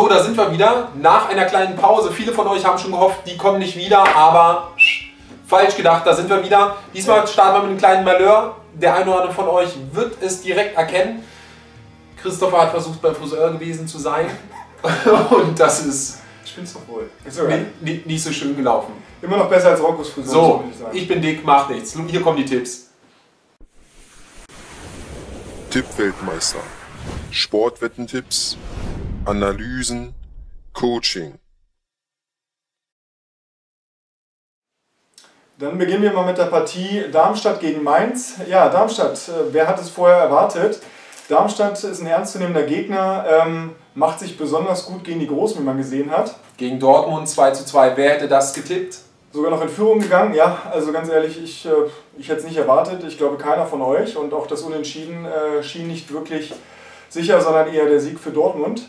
So, da sind wir wieder nach einer kleinen Pause. Viele von euch haben schon gehofft, die kommen nicht wieder, aber falsch gedacht, da sind wir wieder. Diesmal starten wir mit einem kleinen Malheur. Der eine oder andere von euch wird es direkt erkennen. Christopher hat versucht, beim Friseur gewesen zu sein. Und das ist... Ich bin's doch wohl. Ist okay. Nicht so schön gelaufen. Immer noch besser als Roccos Friseur. So, würde ich sagen. Ich bin dick, macht nichts. Hier kommen die Tipps. Tippweltmeister. Sportwettentipps. Analysen. Coaching. Dann beginnen wir mal mit der Partie Darmstadt gegen Mainz. Ja, Darmstadt, wer hat es vorher erwartet? Darmstadt ist ein ernstzunehmender Gegner, macht sich besonders gut gegen die Großen, wie man gesehen hat. Gegen Dortmund 2:2, wer hätte das getippt? Sogar noch in Führung gegangen, ja, also ganz ehrlich, ich hätte es nicht erwartet, ich glaube keiner von euch, und auch das Unentschieden schien nicht wirklich sicher, sondern eher der Sieg für Dortmund.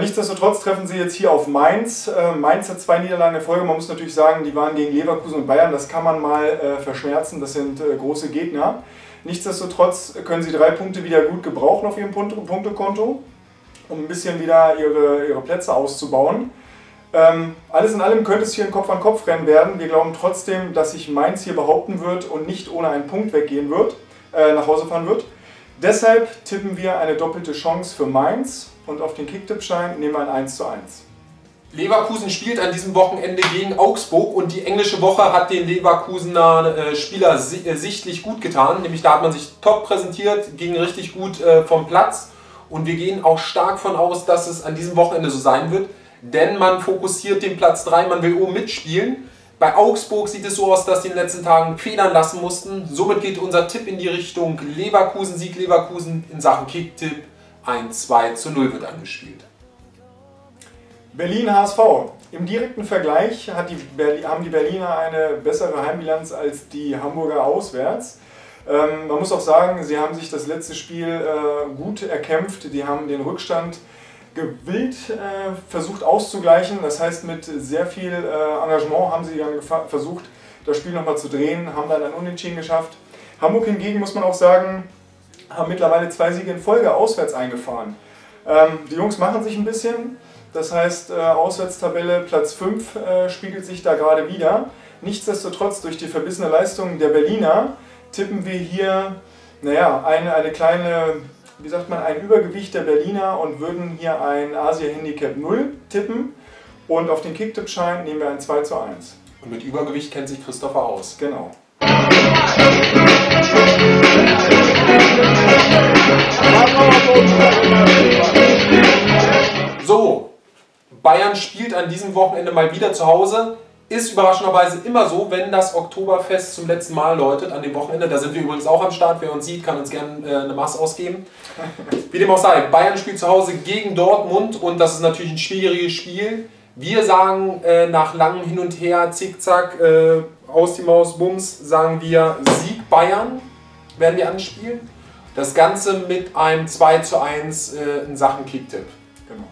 Nichtsdestotrotz treffen sie jetzt hier auf Mainz. Mainz hat 2 Niederlagen in Folge. Man muss natürlich sagen, die waren gegen Leverkusen und Bayern. Das kann man mal verschmerzen. Das sind große Gegner. Nichtsdestotrotz können sie 3 Punkte wieder gut gebrauchen auf ihrem Punktekonto, um ein bisschen wieder ihre Plätze auszubauen. Alles in allem könnte es hier ein Kopf-an-Kopf-Rennen werden. Wir glauben trotzdem, dass sich Mainz hier behaupten wird und nicht ohne einen Punkt weggehen wird, nach Hause fahren wird. Deshalb tippen wir eine doppelte Chance für Mainz. Und auf den Kicktipp-Schein nehmen wir ein 1:1. Leverkusen spielt an diesem Wochenende gegen Augsburg, und die englische Woche hat den Leverkusener Spieler sichtlich gut getan. Nämlich da hat man sich top präsentiert, ging richtig gut vom Platz, und wir gehen auch stark von aus, dass es an diesem Wochenende so sein wird. Denn man fokussiert den Platz 3, man will oben mitspielen. Bei Augsburg sieht es so aus, dass die in den letzten Tagen federn lassen mussten. Somit geht unser Tipp in die Richtung Leverkusen, Sieg Leverkusen in Sachen Kicktipp. Ein 2:0 wird angespielt. Berlin HSV. Im direkten Vergleich haben die Berliner eine bessere Heimbilanz als die Hamburger auswärts. Man muss auch sagen, sie haben sich das letzte Spiel gut erkämpft. Die haben den Rückstand gewillt versucht auszugleichen. Das heißt, mit sehr viel Engagement haben sie dann versucht, das Spiel nochmal zu drehen, haben dann ein Unentschieden geschafft. Hamburg hingegen, muss man auch sagen, haben mittlerweile 2 Siege in Folge auswärts eingefahren. Die Jungs machen sich ein bisschen, das heißt Auswärtstabelle Platz 5 spiegelt sich da gerade wieder. Nichtsdestotrotz, durch die verbissene Leistung der Berliner tippen wir hier, naja, eine kleine, wie sagt man, ein Übergewicht der Berliner, und würden hier ein Asia-Handicap 0 tippen, und auf den Kicktipp-Schein nehmen wir ein 2:1. Und mit Übergewicht kennt sich Christopher aus. Genau. So, Bayern spielt an diesem Wochenende mal wieder zu Hause. Ist überraschenderweise immer so, wenn das Oktoberfest zum letzten Mal läutet an dem Wochenende. Da sind wir übrigens auch am Start. Wer uns sieht, kann uns gerne eine Maß ausgeben. Wie dem auch sei, Bayern spielt zu Hause gegen Dortmund, und das ist natürlich ein schwieriges Spiel. Wir sagen nach langem Hin und Her, Zickzack, aus die Maus, Bums, sagen wir Sieg Bayern, werden wir anspielen. Das Ganze mit einem 2:1 in Sachen Kicktipp. Genau.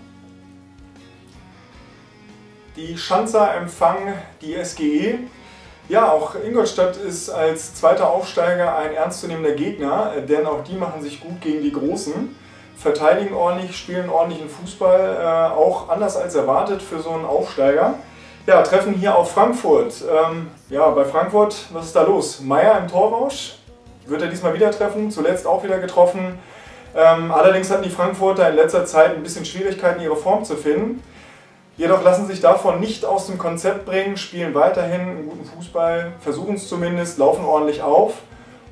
Die Schanzer empfangen die SGE. Ja, auch Ingolstadt ist als zweiter Aufsteiger ein ernstzunehmender Gegner, denn auch die machen sich gut gegen die Großen. Verteidigen ordentlich, spielen ordentlichen Fußball, auch anders als erwartet für so einen Aufsteiger. Ja, treffen hier auf Frankfurt. Ja, bei Frankfurt, was ist da los? Meier im Torrausch. Wird er diesmal wieder treffen, zuletzt auch wieder getroffen. Allerdings hatten die Frankfurter in letzter Zeit ein bisschen Schwierigkeiten, ihre Form zu finden. Jedoch lassen sich davon nicht aus dem Konzept bringen, spielen weiterhin einen guten Fußball, versuchen es zumindest, laufen ordentlich auf.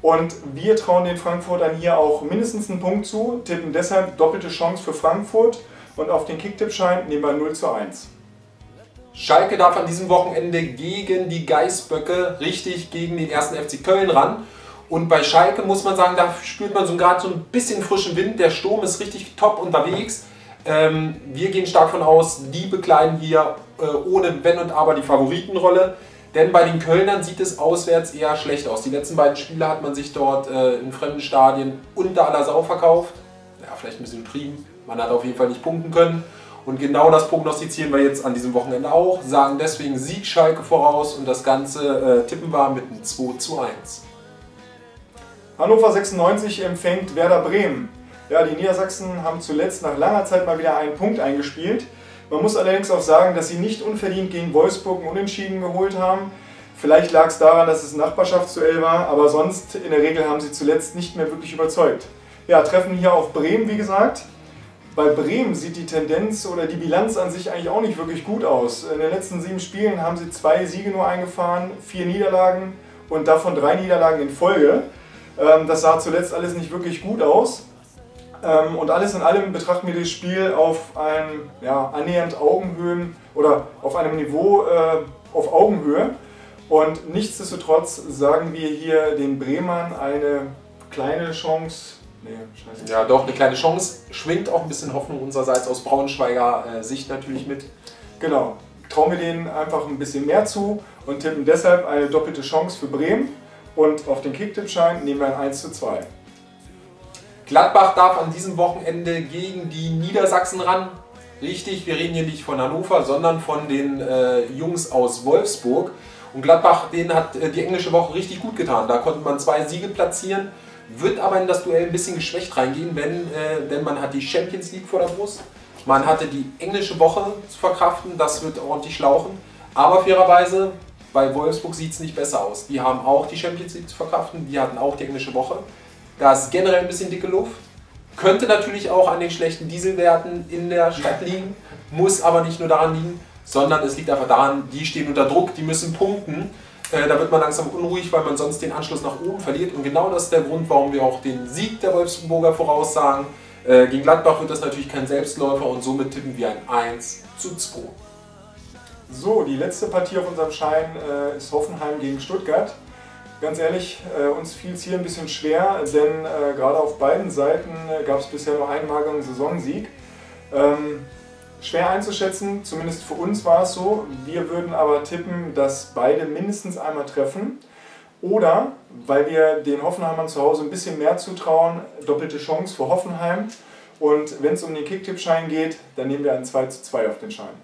Und wir trauen den Frankfurtern hier auch mindestens einen Punkt zu, tippen deshalb doppelte Chance für Frankfurt, und auf den Kicktipp-Schein nehmen wir 0:1. Schalke darf an diesem Wochenende gegen die Geißböcke, richtig gegen den 1. FC Köln ran. Und bei Schalke muss man sagen, da spürt man so gerade so ein bisschen frischen Wind. Der Sturm ist richtig top unterwegs. Wir gehen stark davon aus, die bekleiden hier ohne Wenn und Aber die Favoritenrolle. Denn bei den Kölnern sieht es auswärts eher schlecht aus. Die letzten beiden Spiele hat man sich dort in fremden Stadien unter aller Sau verkauft. Ja, vielleicht ein bisschen übertrieben. Man hat auf jeden Fall nicht punkten können. Und genau das prognostizieren wir jetzt an diesem Wochenende auch. Sagen deswegen Sieg Schalke voraus, und das Ganze tippen wir mit einem 2:1. Hannover 96 empfängt Werder Bremen. Ja, die Niedersachsen haben zuletzt nach langer Zeit mal wieder einen Punkt eingespielt. Man muss allerdings auch sagen, dass sie nicht unverdient gegen Wolfsburg einen Unentschieden geholt haben. Vielleicht lag es daran, dass es ein Nachbarschaftsduell war, aber sonst in der Regel haben sie zuletzt nicht mehr wirklich überzeugt. Ja, treffen hier auf Bremen, wie gesagt. Bei Bremen sieht die Tendenz oder die Bilanz an sich eigentlich auch nicht wirklich gut aus. In den letzten 7 Spielen haben sie 2 Siege nur eingefahren, 4 Niederlagen und davon 3 Niederlagen in Folge. Das sah zuletzt alles nicht wirklich gut aus. Und alles in allem betrachten wir das Spiel auf einem annähernd Augenhöhen oder auf einem Niveau auf Augenhöhe. Und nichtsdestotrotz sagen wir hier den Bremern eine kleine Chance. Nee, scheiße. Ja, doch, eine kleine Chance. Schwingt auch ein bisschen Hoffnung unsererseits aus Braunschweiger Sicht natürlich mit. Genau. Trauen wir denen einfach ein bisschen mehr zu und tippen deshalb eine doppelte Chance für Bremen. Und auf den Kicktipp-Schein nehmen wir ein 1:2. Gladbach darf an diesem Wochenende gegen die Niedersachsen ran. Richtig, wir reden hier nicht von Hannover, sondern von den Jungs aus Wolfsburg. Und Gladbach, denen hat die englische Woche richtig gut getan. Da konnte man 2 Siege platzieren. Wird aber in das Duell ein bisschen geschwächt reingehen, denn man hat die Champions League vor der Brust. Man hatte die englische Woche zu verkraften, das wird ordentlich schlauchen. Aber fairerweise, bei Wolfsburg sieht es nicht besser aus. Die haben auch die Champions League zu verkraften, die hatten auch die englische Woche. Da ist generell ein bisschen dicke Luft. Könnte natürlich auch an den schlechten Dieselwerten in der Stadt liegen, muss aber nicht nur daran liegen, sondern es liegt einfach daran, die stehen unter Druck, die müssen punkten. Da wird man langsam unruhig, weil man sonst den Anschluss nach oben verliert. Und genau das ist der Grund, warum wir auch den Sieg der Wolfsburger voraussagen. Gegen Gladbach wird das natürlich kein Selbstläufer und somit tippen wir ein 1:2. So, die letzte Partie auf unserem Schein ist Hoffenheim gegen Stuttgart. Ganz ehrlich, uns fiel es hier ein bisschen schwer, denn gerade auf beiden Seiten gab es bisher nur einen Saisonsieg. Schwer einzuschätzen, zumindest für uns war es so. Wir würden aber tippen, dass beide mindestens einmal treffen. Oder, weil wir den Hoffenheimern zu Hause ein bisschen mehr zutrauen, doppelte Chance für Hoffenheim. Und wenn es um den Kicktipp-Schein geht, dann nehmen wir ein 2:2 auf den Schein.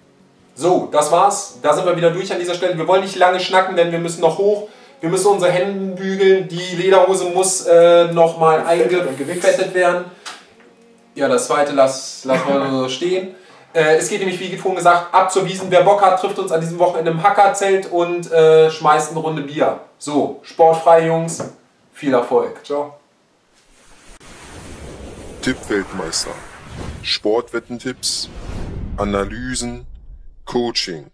So, das war's. Da sind wir wieder durch an dieser Stelle. Wir wollen nicht lange schnacken, denn wir müssen noch hoch. Wir müssen unsere Hände bügeln. Die Lederhose muss nochmal eingefettet werden. Ja, das zweite lassen wir so stehen. Es geht nämlich, wie vorhin gesagt, ab zur Wiesn. Wer Bock hat, trifft uns an diesem Wochenende im Hackerzelt und schmeißt eine Runde Bier. So, sportfrei, Jungs. Viel Erfolg. Ciao. Tippweltmeister. Sportwettentipps, Analysen, Coaching.